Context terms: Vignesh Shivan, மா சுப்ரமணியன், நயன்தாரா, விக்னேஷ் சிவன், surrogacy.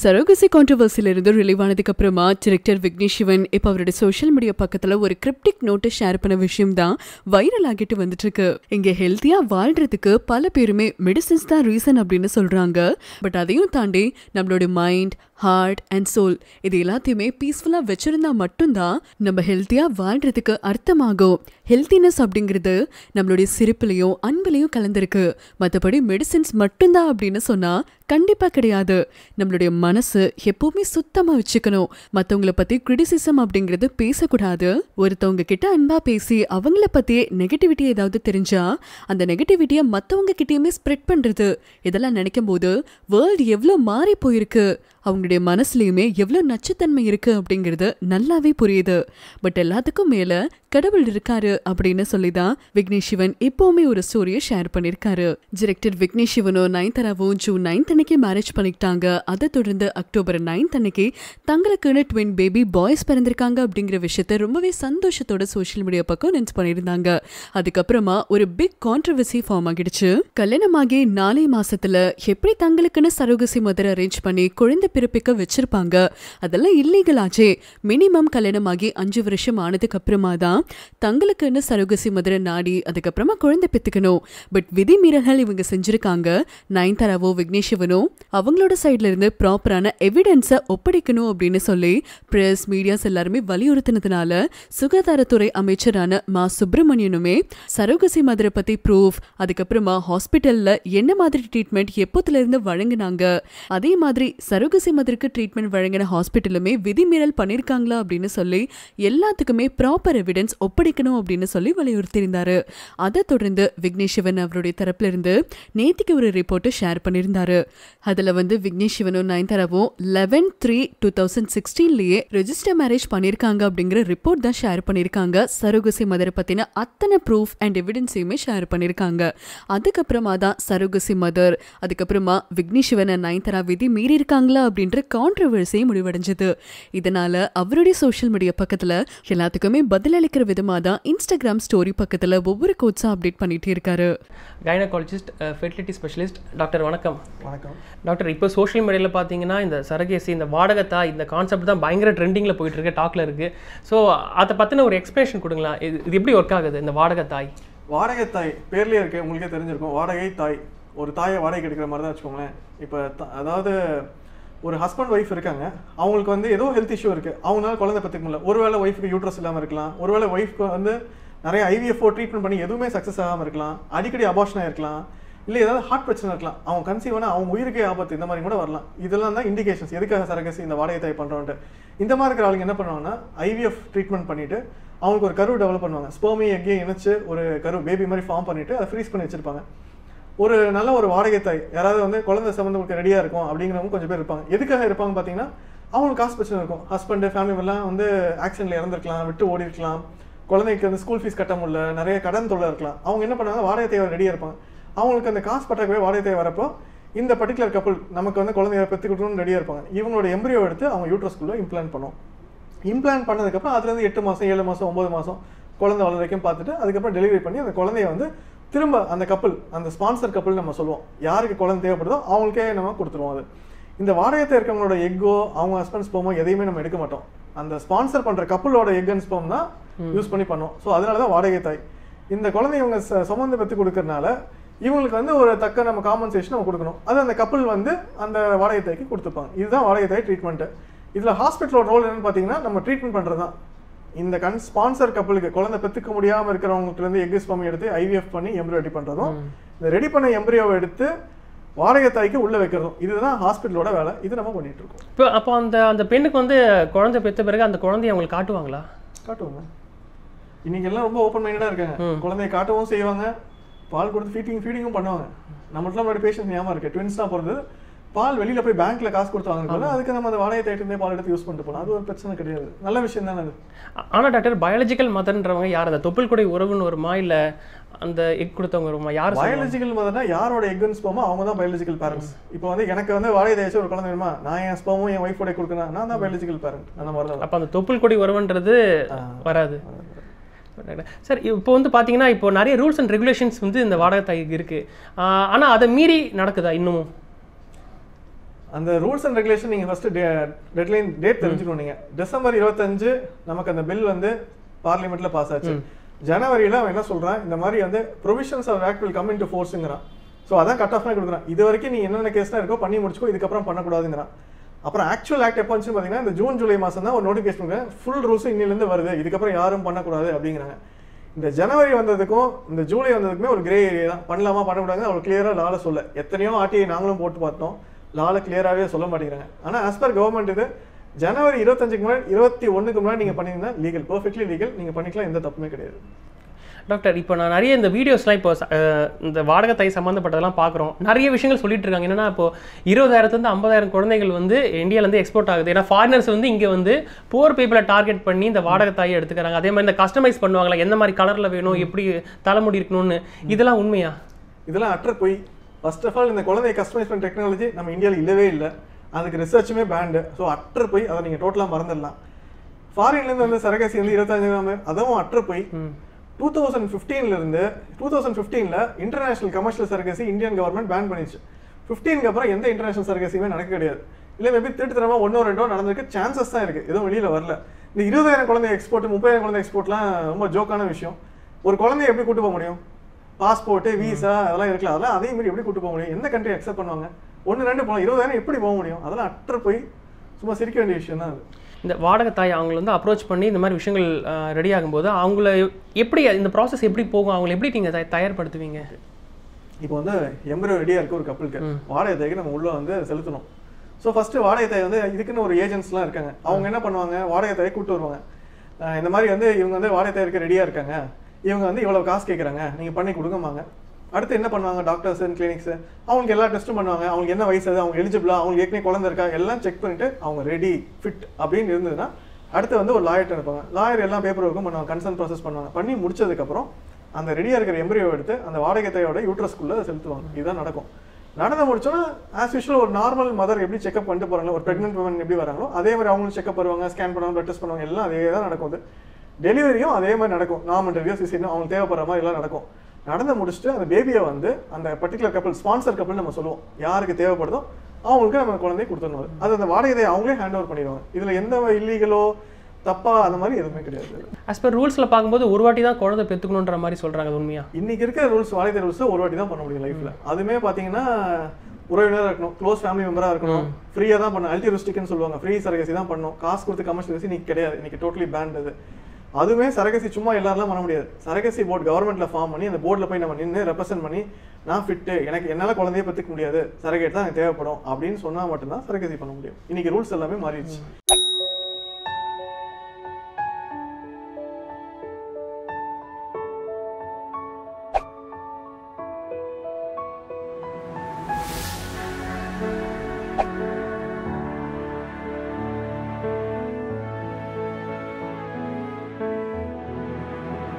Surrogacy controversy irundhu relieve aanadhukku appuram director Vignesh Shivan ipo avarude social media pakkathula oru cryptic note share panna vishayam da viral aagittu vandirukku inge healthy ah vaaldradhukku pala perume medicines da reason appdinu solranga but adhiyum taandi nammaloda mind heart and soul idu ellathiyume peaceful ah vechirundha mattum da namma healthy ah vaaldradhukku arthamagum healthiness appingiradhu nammaloda sirupiliyum anbiliyum kalandirukku mathapadi medicines mattum da appdinu sonna கண்டிப்பா கிடையாது நம்மளுடைய மனசு எப்பவுமே சுத்தமா வச்சுக்கணும் மத்தவங்கள பத்தி criticism அப்படிங்கறது பேச கூடாது ஒருத்தவங்க கிட்ட அன்பா பேசி அவங்கள பத்தி நெகட்டிவிட்டி ஏதாவது தெரிஞ்சா அந்த நெகட்டிவிட்டியை மத்தவங்க கிட்டயுமே ஸ்ப்ரெட் பண்றது இதெல்லாம் நினைக்கும்போது world எவ்ளோ மாறி போயிருக்கு அவங்களுடைய மனசுலயுமே எவ்ளோ நச்சத்தன்மை இருக்கு அப்படிங்கறது நல்லாவே புரியுது பட் எல்லாத்துக்கும் மேல கடவுள் இருக்காரு அப்படினு சொல்லி தான் விக்னேஷ் சிவன் இப்போமே ஒரு ஸ்டோரிய ஷேர் பண்ணிருக்காரு டைரக்டர் விக்னேஷ் சிவனோ நயன்தாராவோ ஜூன் 9 அன்னைக்கு மேரேஜ் பண்ணிட்டாங்க அத தொடர்ந்து அக்டோபர் 9 அன்னைக்கு தங்களுக்கான ட்வின் பேபி பாய்ஸ் பிறந்திருக்காங்க அப்படிங்கற விஷயத்தை ரொம்பவே சந்தோஷத்தோட சோஷியல் மீடியா பக்கம் அனௌன்ஸ் பண்ணிருந்தாங்க அதுக்கு அப்புறமா ஒரு பிக் கான்ட்ரோவர்சி ஃபார்ம் ஆகிடுச்சு கல்யாணமாகி 4 மாசத்துல எப்படி தங்களுக்கான சரோகசி மதர் அரேஞ்ச் பண்ணி குழந்தை பிறப்பிக்க வெச்சிருப்பாங்க அதெல்லாம் இல்லீகல் ஆச்சே மினிமம் கல்யாணமாகி 5 வருஷம் ஆனதுக்கு அப்புறமா தான் தங்களுக்கான சரோகசி மதர் நாடி அதுக்கு அப்புறமா குழந்தை பெத்துக்கணும் பட் விதி மீறல்கள் இவங்க செஞ்சிருக்காங்க நயன்தாராவோ விக்னேஷ் சிவனோ அவங்களோட சைடுல இருந்து ப்ராப்பரான எவிடன்ஸை ஒப்படைக்கணும் அப்படினு சொல்லி பிரஸ் மீடியாஸ் எல்லாரும் வலியுறுத்தினதனால சுகாதாரத்துறை அமைச்சரான மா சுப்ரமணியனுமே சரோகசி மதர் பத்தி ப்ரூஃப் அதுக்கு அப்புறமா ஹாஸ்பிடல்ல என்ன மாதிரி ட்ரீட்மெண்ட் எப்போதுல இருந்து வழங்குனாங்க அதே மாதிரி சரோகசி மதருக்கு ட்ரீட்மெண்ட் வழங்கின ஹாஸ்பிட்டலுமே விதிமீறல் பண்ணிருக்காங்களா அப்படினு சொல்லி எல்லாத்துக்குமே ப்ராப்பர் எவிடன்ஸ் ஒப்படைக்கணும் அப்படினு சொல்லி வலியுறுத்தி இருந்தாரு அத தொடர்ந்து விக்னேஷ் சிவன் அவருடைய தரப்புல இருந்து நேத்திக்கு ஒரு ரிப்போர்ட் ஷேர் பண்ணிருந்தாரு அதுல வந்து விக்னேஷ் சிவனும் நயன்தாராவும் 11/3/2016லயே ரெஜிஸ்டர் மேரேஜ் பண்ணிருக்காங்க அப்படிங்கற ரிப்போர்ட் தான் ஷேர் பண்ணிருக்காங்க சரோகசி மதர் பத்தின அத்தனை ப்ரூஃப் அண்ட் எவிடன்ஸையுமே ஷேர் பண்ணிருக்காங்க அதுக்கு அப்புறமா தான் சரோகசி மதர் அதுக்கு அப்புறமா விக்னேஷ் சிவன் நயன்தாரா விதி மீறி இருக்காங்களா அப்படின்ற கான்ட்ரோவர்சி முடிவடைஞ்சது இதனால அவருடைய சோஷியல் மீடியா பக்கத்துல எல்லாத்துக்குமே பதில் அளிக்கிற விதமா தான் இன்ஸ்டாகிராம் ஸ்டோரி பக்கத்துல ஒவ்வொரு கோட்ஸா அப்டேட் பண்ணிட்டே இருக்காரு கைனகாலஜிஸ்ட் ஃபெர்டிலிட்டி ஸ்பெஷலிஸ்ட் டாக்டர் வணக்கம் வணக்கம் டாக்டர் இப்போ சோஷியல் மீடியால பாத்தீங்கன்னா இந்த சரோகசி இந்த வாடகத்தா இந்த கான்செப்ட் தான் பயங்கர ட்ரெண்டிங்ல போயிட்டு இருக்கு டாக்ல இருக்கு சோ அத பத்தின ஒரு எக்ஸ்பிளனேஷன் கொடுங்களா இது எப்படி வர்க் ஆகுது இந்த வாடகத்தாய் பேர்லயே இருக்கு உங்களுக்கு தெரிஞ்சிருக்கும் வாடகை தாய் ஒரு தாயை வாடகைக்கு எடுக்கிற மாதிரி தான் வச்சுக்கோங்களேன் இப்போ அதாவது ஒரு ஹஸ்பண்ட் ஒய்ஃப் இருக்காங்க அவங்களுக்கு வந்து ஏதோ ஹெல்த் இஷ்யூ இருக்குது அவங்களால குழந்தை பற்றிக்க முடியல ஒருவேளை ஒய்ஃபுக்கு யூட்ரஸ் இல்லாமல் இருக்கலாம் ஒருவேளை ஒய்ஃப்க்கு வந்து நிறைய ஐவிஎஃப்ஓ ட்ரீட்மெண்ட் பண்ணி எதுவுமே சக்ஸஸ் ஆகாமல் இருக்கலாம் அடிக்கடி அபார்ஷனாக இருக்கலாம் இல்லை ஏதாவது ஹார்ட் பிரச்சனை இருக்கலாம் அவங்க கன்சீவானா அவங்க உயிருக்கே ஆபத்து இந்த மாதிரி கூட வரலாம் இதெல்லாம் தான் இண்டிகேஷன்ஸ் எதுக்காக சரோகசி இந்த வாடகை தாய் பண்ணுறோன்ட்டு இந்த மாதிரி இருக்கிற ஆளுங்க என்ன பண்ணுவாங்கன்னா ஐவிஎஃப் ட்ரீட்மெண்ட் பண்ணிவிட்டு அவங்களுக்கு ஒரு கரு டெவலப் பண்ணுவாங்க ஸ்பெர்மை எக்கையும் இணைச்சு ஒரு கரு பேபி மாதிரி ஃபார்ம் பண்ணிவிட்டு அதை ஃப்ரீஸ் பண்ணி வச்சுருப்பாங்க ஒரு நல்ல ஒரு வாடகை தாய் யாராவது வந்து குழந்தை சம்பந்தங்களுக்கு ரெடியாக இருக்கும் அப்படிங்கிறவங்க கொஞ்சம் பேர் இருப்பாங்க எதுக்காக இருப்பாங்க பார்த்தீங்கன்னா அவங்களுக்கு காசு பிரச்சனை இருக்கும் ஹஸ்பண்டு ஃபேமிலிலாம் வந்து ஆக்சிடென்ட்டில் இறந்துருக்கலாம் விட்டு ஓடி இருக்கலாம் குழந்தைக்கு வந்து ஸ்கூல் ஃபீஸ் கட்ட முடியல நிறைய கடன் தொல்லை இருக்கலாம் அவங்க என்ன பண்ணுவாங்க வாடகை தேவை ரெடியாக இருப்பாங்க அவங்களுக்கு அந்த காசு பற்றாக்குறையே வாடகை தேவை வரப்போ இந்த பர்டிகுலர் கப்பல் நமக்கு வந்து குழந்தைய பெற்று கொடுக்கணும்னு ரெடியாக இருப்பாங்க இவங்களோட எம்பிரியோ எடுத்து அவங்க யூட்ரஸ்குள்ளே இம்ப்ளான்ட் பண்ணுவோம் இம்ப்ளான்ட் பண்ணதுக்கப்புறம் அதுலேருந்து 8 மாதம் 7 மாதம் 9 மாதம் குழந்தை வளர வரைக்கும் பார்த்துட்டு அதுக்கப்புறம் டெலிவரி பண்ணி அந்த குழந்தைய வந்து திரும்ப அந்த கப்பல் அந்த ஸ்பான்சர் கப்பல் நம்ம சொல்லுவோம் யாருக்கு குழந்தை தேவைப்படுதோ அவங்களுக்கே நம்ம கொடுத்துருவோம் அது இந்த வாடகையை இருக்கிறவங்களோட எக்கோ அவங்க ஹஸ்பண்ட் ஸ்போமோ எதையுமே நம்ம எடுக்க மாட்டோம் அந்த ஸ்பான்சர் பண்ணுற கப்பலோட எக் அண்ட் ஸ்போம் தான் யூஸ் பண்ணி பண்ணோம் ஸோ அதனால தான் வாடகை தாய் இந்த குழந்தை இவங்க சம்மந்த பற்றி கொடுக்கறனால இவங்களுக்கு வந்து ஒரு தக்க நம்ம காம்பன்சேஷன் நம்ம கொடுக்கணும் அது அந்த கப்பல் வந்து அந்த வாடகை தாய்க்கு கொடுத்துப்பாங்க இதுதான் வாடகை தாய் ட்ரீட்மெண்ட்டு இதில் ஹாஸ்பிட்டலோட ரோல் என்னென்னு பார்த்தீங்கன்னா நம்ம ட்ரீட்மெண்ட் பண்ணுறது தான் இந்த ஸ்பான்சர் கப்பலுக்கு குழந்தை பெற்றுக்க முடியாமல் இருக்கிறவங்களுக்கு வந்து எக் ஸ்பெர்ம் எடுத்து ஐவிஎஃப் பண்ணி எம்ப்ரியோ ரெடி பண்ணுறதும் இந்த ரெடி பண்ண எம்ப்ரியோவை எடுத்து வாடகை தாய்க்கு உள்ளே வைக்கிறதும் இதுதான் ஹாஸ்பிட்டலோட வேலை இது நம்ம பண்ணிட்டு இருக்கோம் இப்போ அப்போ அந்த அந்த பெண்ணுக்கு வந்து குழந்தை பெற்ற பிறகு அந்த குழந்தைய அவங்களுக்கு காட்டுவாங்களா காட்டுவாங்க இன்னைக்கு எல்லாம் ரொம்ப ஓப்பன் மைண்டடாக இருக்காங்க குழந்தைய காட்டவும் செய்வாங்க பால் கொடுத்து ஃபீடிங்கும் பண்ணுவாங்க நம்மளுக்குலாம் முன்னாடி பேஷண்ட் ஞாபகம் இருக்குது ட்வின்ஸ் தான் பிறந்தது பால் வெளியில் போய் பேங்க்கில் காசு கொடுத்து வாங்குறதுனால அதுக்கு நம்ம அந்த வாடகை தேட்டிருந்தே பால் எடுத்து யூஸ் பண்ணிட்டு போகலாம் அது ஒரு பிரச்சனை கிடையாது நல்ல விஷயம் தானே அது ஆனால் டாக்டர் பயாலஜிக்கல் மதர்ன்றவங்க யார் அந்த தொப்புள் கொடை உறவுன்னு வருமா இல்லை அந்த எக் கொடுத்தவங்க வருமா யார் பயாலஜிக்கல் மதர்னா யாரோட எக்னு ஸ்போமோ அவங்க தான் பயாலஜிக்கல் பேரண்ட்ஸ் இப்போ வந்து எனக்கு வந்து வாடகை தேய்ச்சி ஒரு குழந்தை வேணுமா நான் என் ஸ்போமும் என் ஒய்ஃபோட கொடுக்கணும் நான் தான் பயாலஜிக்கல் பேரண்ட் அந்த மாதிரி தான் அப்போ அந்த தொப்புள் கொடை உறவுன்றது வராது சார் இப்போ வந்து பார்த்தீங்கன்னா இப்போ நிறைய ரூல்ஸ் அண்ட் ரெகுலேஷன்ஸ் வந்து இந்த வாடகை தாய்க்கு இருக்குது ஆனால் அதை மீறி நடக்குதா இன்னமும் And the rules and regulations, you first deadline date. December 25, the bill in Parliament pass. January, the provisions of the Act will come into force. So that's cut off. If you have a case, you can do it. The actual Act is the June-July notification. Full rules are in the world. The January and the July are grey area. They are clear and clear. As per government, January 25-21 is legal, perfectly legal. You can do it. Doctor, now I am the videos like the Vadagatai Samantha Patalan Pakro. Nari Vishingal Solitang in Napo, Irodarathan, the Ambadan Kornagel, the India and the export target. There are foreigners on the poor people at target Pani, the Vadagatai at the Karanga. They mean the customized Pandanga, like Yenamari Kalar, you know, Ypri, Talamudik Nun, Idala Unmea. Idala Atrakui. First of all, in the colony customized technology, I'm India Ilevail, and the research may banned. So Atrakui, other than a total Marandala. Foreign land and the Saragasi and the Irathan, other Atrakui. 2015 la international commercial surrogacy Indian government banned panichu. 15 ku apra endha international surrogacy me nadakadiyadhu illa maybe thirdama one or two nadandirukku chances ah irukku edho veliyila varala indha 20000 kulandai export 30000 kulandai export la romba joke ana vishayam oru kulandai eppadi kootu pomudiyum passport visa adala irukla adala adhe mari eppadi kootu pomudiyum endha country accept panuvanga one rendu pona 20000 eppadi pomudiyum adala atter poi summa sirikka vendiya vishayam da adu. The Vadagatai angle and the approach Pandi, the Marishangal ready Agamboda, Angula, in the process, every pogo, everything as I tire per doing it. Upon the younger idea, couple, what are they going to Mulla and the Seltuno? So, first, what are they? You can over agents lark, Anganapananga, what are they Kuturanga? And the Marian, the what are they ready Arkanga? Young and the Yola Kaskanga, Nipani Kurugamanga. At the end of doctors and clinics, Angela Testamanga, Angena Visa, eligible, Angekni Kolanaka, Ella check print, Ang ready, fit, Abin, at the end of lawyer Ella paper, consent process Pana, Pani Murcha the Capro, and the ready embryo and the Vadagata uterus cooler, Seltuan, either Nadako. None of the Murchana, as usual, or normal mother every check up under or pregnant women everywhere, they were check up around, scan panel, blood test panel, Ella, they are Nadako. Delivery, they were Nadako, normal interviews is in all their Parama, Ella Nadako. நடந்து முடிச்சிட்டு அந்த பேபியை வந்து அந்த particular கப்பல் sponsor கப்பல் நம்ம சொல்லுவோம் யாருக்கு தேவைப்படுதோ அவங்களுக்கு நம்ம குழந்தையை கொடுத்துறணும். அது அந்த வாடகையை அவங்களே ஹேண்ட் ஓவர் பண்ணிடுவாங்க. இதுல எந்த இல்லீகலோ தப்பா அந்த மாதிரி எதுமே கிடையாது. as per ரூல்ஸ்ல பாக்கும்போது ஒரு வாட்டி தான் குழந்தை பெத்துக்கணும்ன்ற மாதிரி சொல்றாங்க. அது உண்மையா? இன்னைக்கு இருக்க ரூல்ஸ் வாடகை ரூல்ஸ் ஒரு வாட்டி தான் பண்ண முடியும் லைஃப்ல. அதுமே பாத்தீங்கன்னா உறவினரா இருக்கணும், க்ளோஸ் ஃபேமிலி மெம்பரா இருக்கணும், ஃப்ரீயா தான் பண்ணணும். அல்டிரிஸ்டிக்னு சொல்வாங்க. ஃப்ரீ சர்க்கசி தான் பண்ணணும். காசு கொடுத்து கமர்ஷியல் சர்க்கசி இன்னைக்கு கிடையாது. இன்னைக்கு டோட்டலி பேண்ட் அது. அதுமே சரகசி சும்மா எல்லாரும் பண்ண முடியாது. சரகசி போர்டு கவர்மெண்ட்ல ஃபார்ம் பண்ணி அந்த போர்டுல போய் நம்ம நின்னு ரெப்ரசன்ட் பண்ணி நான் ஃபிட் எனக்கு என்னால குழந்தையை பெத்துக்க முடியாது. சரகேட் தான் தேவைப்படும் அப்படினு சொன்னா மட்டும் தான் சரகசி பண்ண முடியும். இன்னைக்கு ரூல்ஸ் எல்லாமே மாறிடுச்சு.